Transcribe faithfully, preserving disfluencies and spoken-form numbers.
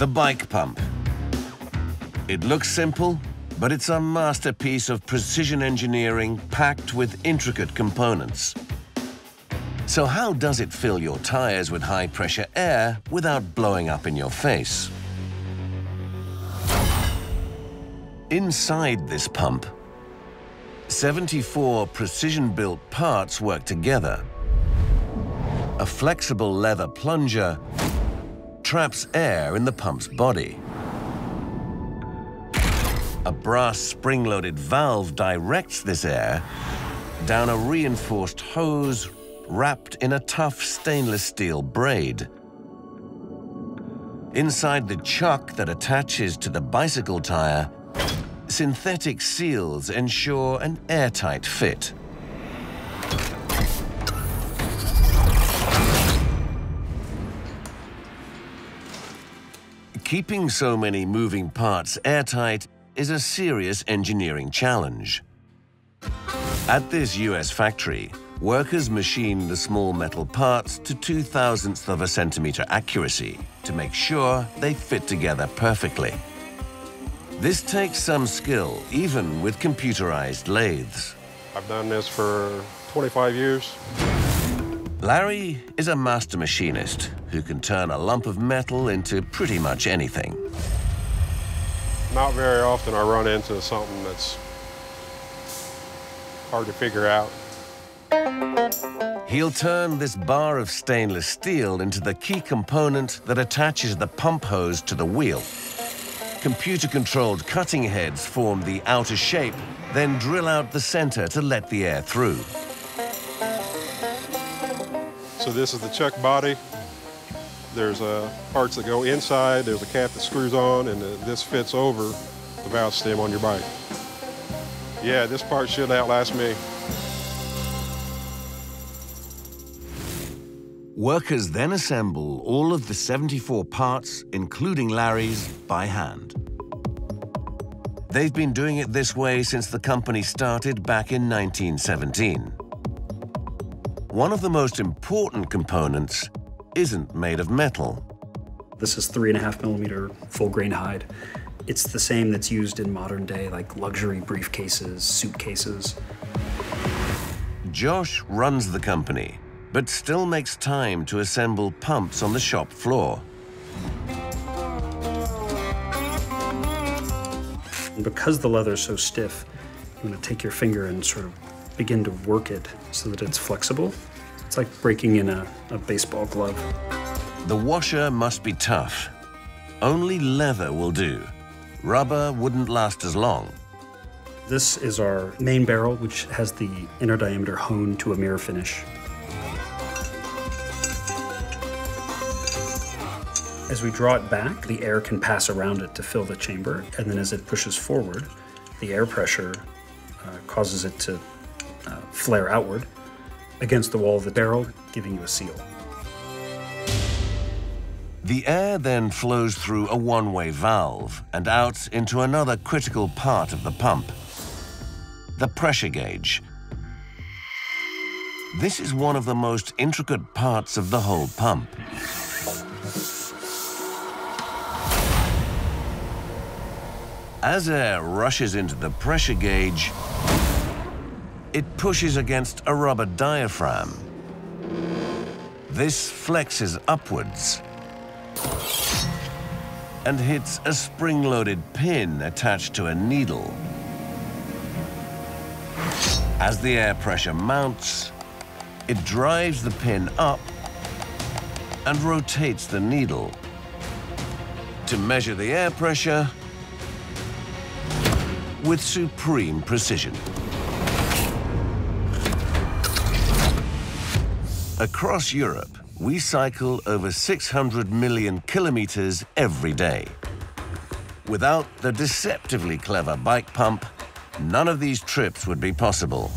The bike pump. It looks simple, but it's a masterpiece of precision engineering packed with intricate components. So how does it fill your tires with high-pressure air without blowing up in your face? Inside this pump, seventy-four precision-built parts work together. A flexible leather plunger traps air in the pump's body. A brass spring-loaded valve directs this air down a reinforced hose wrapped in a tough stainless steel braid. Inside the chuck that attaches to the bicycle tire, synthetic seals ensure an airtight fit. Keeping so many moving parts airtight is a serious engineering challenge. At this U S factory, workers machine the small metal parts to two thousandths of a centimeter accuracy to make sure they fit together perfectly. This takes some skill, even with computerized lathes. I've done this for twenty-five years. Larry is a master machinist who can turn a lump of metal into pretty much anything. Not very often I run into something that's hard to figure out. He'll turn this bar of stainless steel into the key component that attaches the pump hose to the wheel. Computer-controlled cutting heads form the outer shape, then drill out the center to let the air through. So this is the chuck body. There's uh, parts that go inside, there's a cap that screws on, and the, this fits over the valve stem on your bike. Yeah, this part should outlast me. Workers then assemble all of the seventy-four parts, including Larry's, by hand. They've been doing it this way since the company started back in nineteen seventeen. One of the most important components isn't made of metal. This is three and a half millimeter full grain hide. It's the same that's used in modern day, like luxury briefcases, suitcases. Josh runs the company, but still makes time to assemble pumps on the shop floor. And because the leather is so stiff, you're going to take your finger and sort of begin to work it so that it's flexible. It's like breaking in a, a baseball glove. The washer must be tough. Only leather will do. Rubber wouldn't last as long. This is our main barrel, which has the inner diameter honed to a mirror finish. As we draw it back, the air can pass around it to fill the chamber, and then as it pushes forward, the air pressure uh, causes it to uh, flare outward against the wall of the barrel, giving you a seal. The air then flows through a one-way valve and out into another critical part of the pump, the pressure gauge. This is one of the most intricate parts of the whole pump. As air rushes into the pressure gauge, it pushes against a rubber diaphragm. This flexes upwards and hits a spring-loaded pin attached to a needle. As the air pressure mounts, it drives the pin up and rotates the needle. To measure the air pressure, with supreme precision. Across Europe, we cycle over six hundred million kilometers every day. Without the deceptively clever bike pump, none of these trips would be possible.